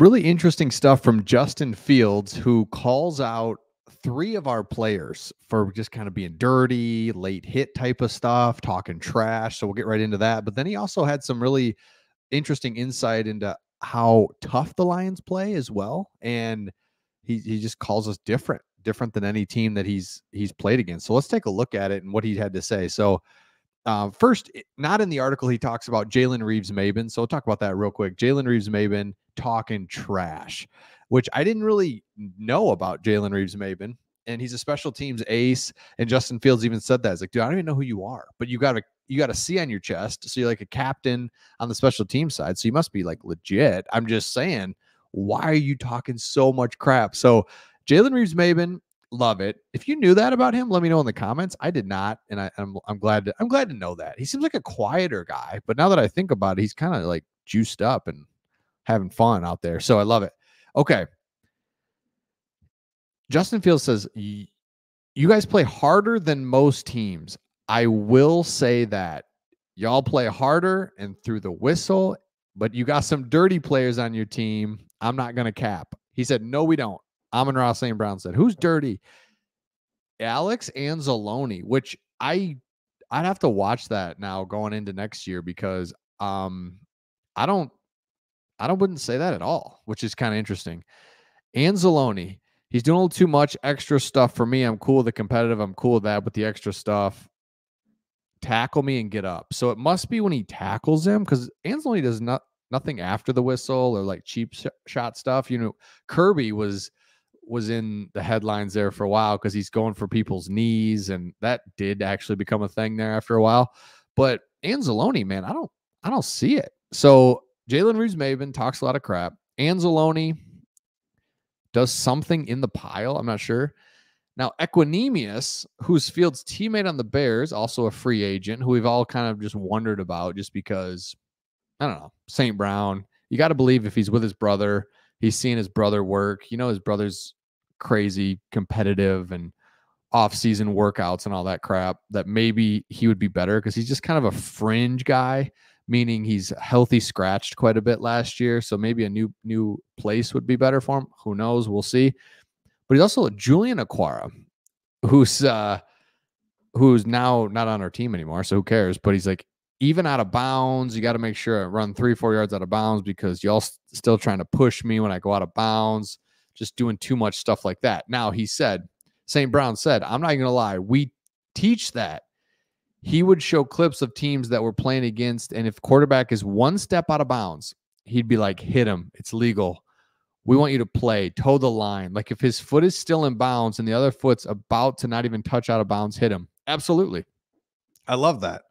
Really interesting stuff from Justin Fields, who calls out three of our players for just kind of being dirty, late hit type of stuff, talking trash. So we'll get right into that. But then he also had some really interesting insight into how tough the Lions play as well. And he just calls us different than any team that he's played against. So let's take a look at it and what he had to say. So first, not in the article, he talks about Jalen Reeves-Maybin. So we'll talk about that real quick. Jalen Reeves-Maybin talking trash, which I didn't really know about Jalen Reeves-Maybin. And he's a special teams ace. And Justin Fields even said that. He's like, dude, I don't even know who you are, but you got a C on your chest. So you're like a captain on the special team side. So you must be like legit. I'm just saying, why are you talking so much crap? So Jalen Reeves-Maybin, love it. If you knew that about him, let me know in the comments. I did not, and I'm glad to know that. He seems like a quieter guy, but now that I think about it, he's kind of like juiced up and having fun out there. So I love it. Okay. Justin Fields says, you guys play harder than most teams. I will say that. Y'all play harder and through the whistle, but you got some dirty players on your team. I'm not going to cap. He said, no, we don't. Amon-Ra St. Brown said, who's dirty? Alex Anzalone, which I'd have to watch that now going into next year, because I wouldn't say that at all, which is kind of interesting. Anzalone, he's doing a little too much extra stuff for me. I'm cool with the competitive. I'm cool with that, but the extra stuff, tackle me and get up. So it must be when he tackles him, because Anzalone does nothing after the whistle or like cheap shot stuff. You know, Kirby was in the headlines there for a while because he's going for people's knees, and that did actually become a thing there after a while. But Anzalone, man, I don't see it. So Jalen Reeves-Maybin talks a lot of crap. Anzalone does something in the pile. I'm not sure. Now, Equanimeous, who's Fields' teammate on the Bears, also a free agent, who we've all kind of just wondered about just because, I don't know, St. Brown, you got to believe if he's with his brother, he's seeing his brother work. You know, his brother's crazy competitive and off-season workouts and all that crap, that maybe he would be better because he's just kind of a fringe guy, meaning he's healthy scratched quite a bit last year. So maybe a new place would be better for him. Who knows? We'll see. But he's also Julian Aquara, who's now not on our team anymore, so who cares? But he's like, even out of bounds, you got to make sure I run 3-4 yards out of bounds because y'all still trying to push me when I go out of bounds, just doing too much stuff like that. Now, he said, St. Brown said, I'm not even going to lie, we teach that. He would show clips of teams that we're playing against, and if quarterback is one step out of bounds, he'd be like, hit him. It's legal. We want you to play, toe the line. Like if his foot is still in bounds and the other foot's about to not even touch out of bounds, hit him. Absolutely. I love that.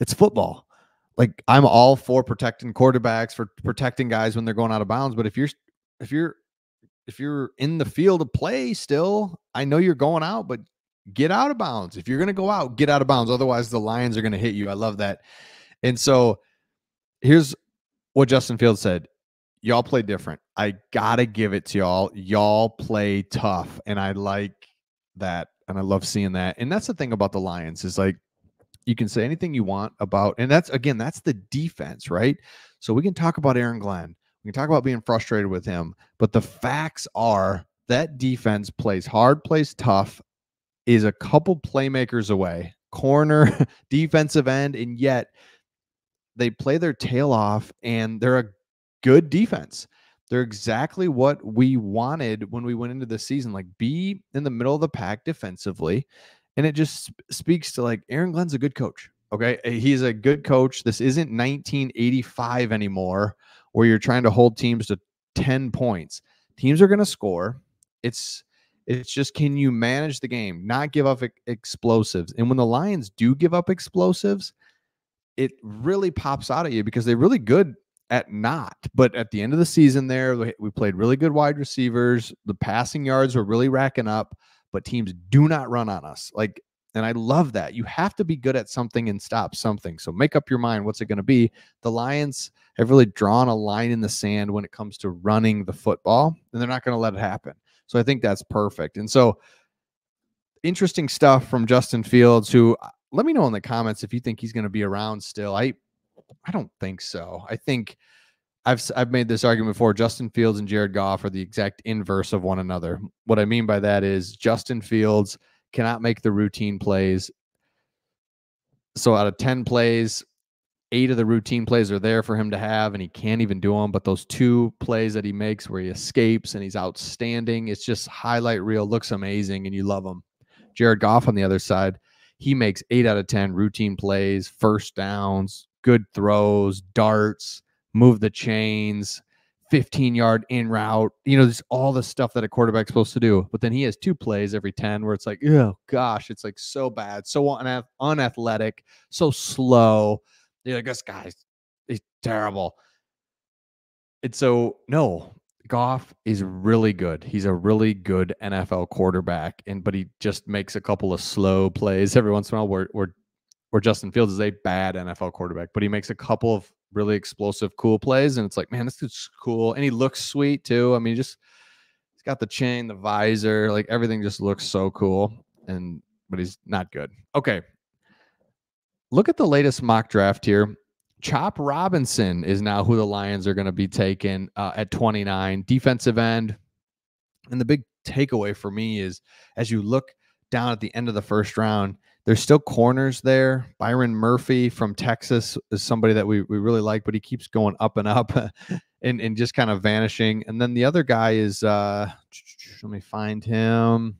It's football. Like I'm all for protecting quarterbacks, for protecting guys when they're going out of bounds. But if you're in the field of play still, I know you're going out, but get out of bounds. If you're going to go out, get out of bounds. Otherwise the Lions are going to hit you. I love that. And so here's what Justin Fields said. Y'all play different. I got to give it to y'all. Y'all play tough. And I like that. And I love seeing that. And that's the thing about the Lions is like, you can say anything you want about, and that's, again, that's the defense, right? So we can talk about Aaron Glenn. We can talk about being frustrated with him, but the facts are that defense plays hard, plays tough, is a couple playmakers away, corner, defensive end, and yet they play their tail off, and they're a good defense. They're exactly what we wanted when we went into the season, like be in the middle of the pack defensively. And it just speaks to like Aaron Glenn's a good coach. Okay. He's a good coach. This isn't 1985 anymore where you're trying to hold teams to 10 points. Teams are going to score. It's just, can you manage the game, not give up explosives? And when the Lions do give up explosives, it really pops out at you because they're really good at not. But at the end of the season there, we played really good wide receivers. The passing yards were really racking up. But teams do not run on us. Like, and I love that. You have to be good at something and stop something. So make up your mind. What's it going to be? The Lions have really drawn a line in the sand when it comes to running the football, and they're not going to let it happen. So I think that's perfect. And so interesting stuff from Justin Fields, who let me know in the comments if you think he's going to be around still. I don't think so. I think I've made this argument before. Justin Fields and Jared Goff are the exact inverse of one another. What I mean by that is Justin Fields cannot make the routine plays. So out of 10 plays, 8 of the routine plays are there for him to have, and he can't even do them. But those 2 plays that he makes where he escapes and he's outstanding, it's just highlight reel, looks amazing, and you love him. Jared Goff on the other side, he makes 8 out of 10 routine plays, first downs, good throws, darts, move the chains, 15-yard in route, you know, just all the stuff that a quarterback's supposed to do. But then he has 2 plays every 10 where it's like, oh, gosh, it's like so bad, so unathletic, so slow. You're like, this guy's terrible. And so, no, Goff is really good. He's a really good NFL quarterback, but he just makes a couple of slow plays every once in a while where Justin Fields is a bad NFL quarterback, but he makes a couple of really explosive, cool plays, and it's like, man, this dude's cool, and he looks sweet too. I mean, just he's got the chain, the visor, like everything just looks so cool. But he's not good. Okay, look at the latest mock draft here. Chop Robinson is now who the Lions are going to be taking at 29, defensive end. And the big takeaway for me is, as you look down at the end of the first round, there's still corners there. Byron Murphy from Texas is somebody that we really like, but he keeps going up and up and just kind of vanishing. And then the other guy is, let me find him.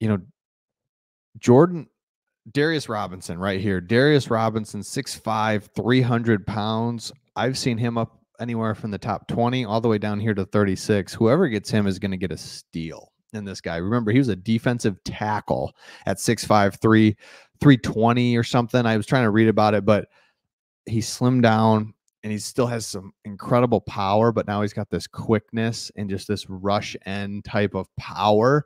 You know, Darius Robinson right here. Darius Robinson, 6'5", 300 pounds. I've seen him up anywhere from the top 20 all the way down here to 36. Whoever gets him is going to get a steal. And this guy, remember, he was a defensive tackle at 6'5", 320 or something. I was trying to read about it, but he slimmed down and he still has some incredible power, but now he's got this quickness and just this rush end type of power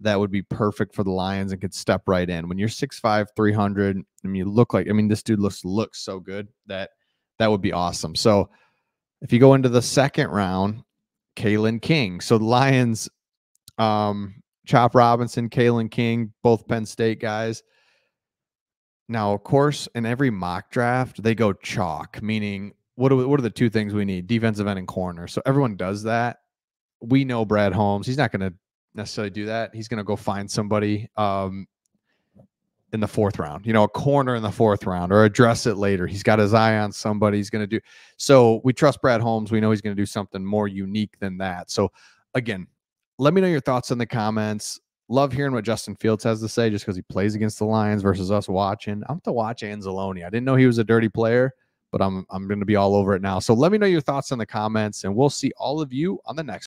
that would be perfect for the Lions and could step right in. When you're 6'5", 300, and you look like, I mean, this dude looks so good that would be awesome. So if you go into the second round, Kalen King. So the Lions, Chop Robinson, Kalen King, both Penn State guys. Now, of course, in every mock draft, they go chalk, meaning what are the 2 things we need? Defensive end and corner. So everyone does that. We know Brad Holmes. He's not going to necessarily do that. He's going to go find somebody in the 4th round, you know, a corner in the 4th round, or address it later. He's got his eye on somebody he's going to do. So we trust Brad Holmes. We know he's going to do something more unique than that. So again, let me know your thoughts in the comments. Love hearing what Justin Fields has to say, just because he plays against the Lions versus us watching. I'm to watch Anzalone. I didn't know he was a dirty player, but I'm going to be all over it now. So let me know your thoughts in the comments, and we'll see all of you on the next